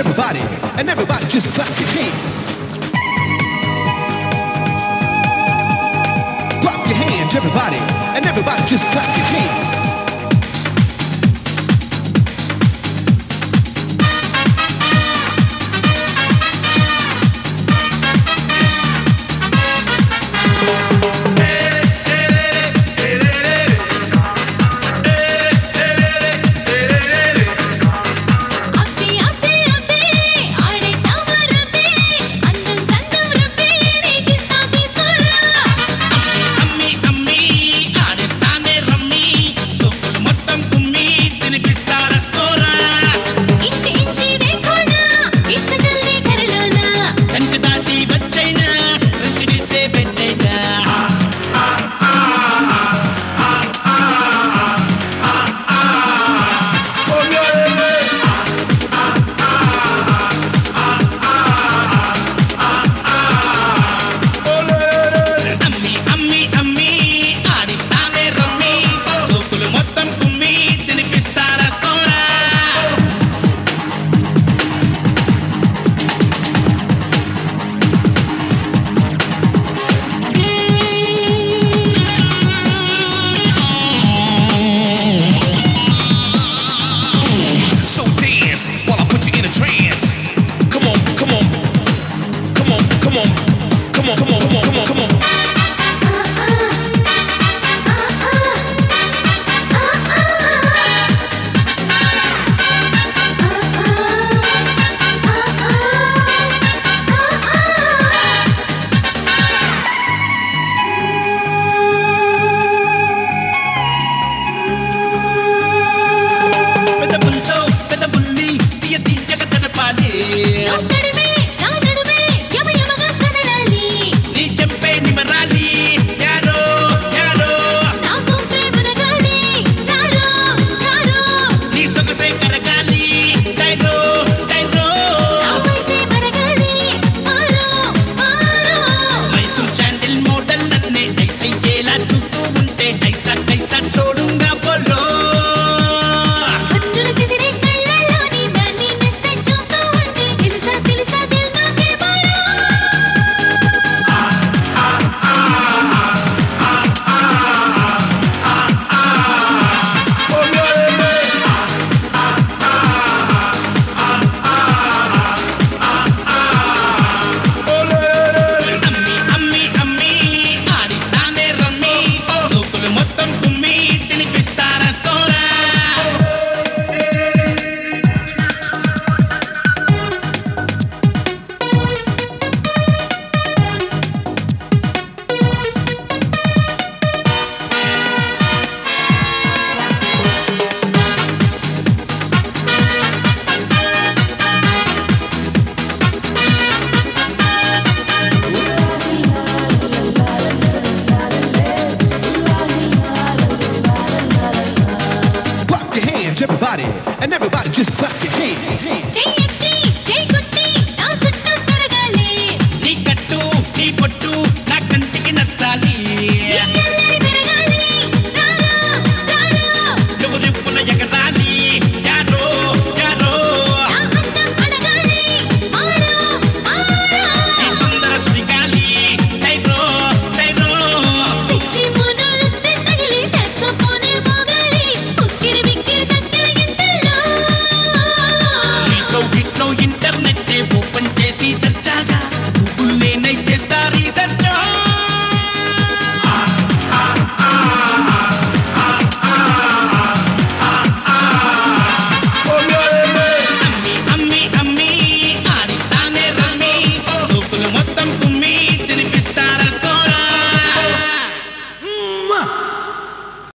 everybody, and everybody just clap your hands. Clap your hands, everybody, and everybody just clap your hands. Everybody, and everybody just clap your hands.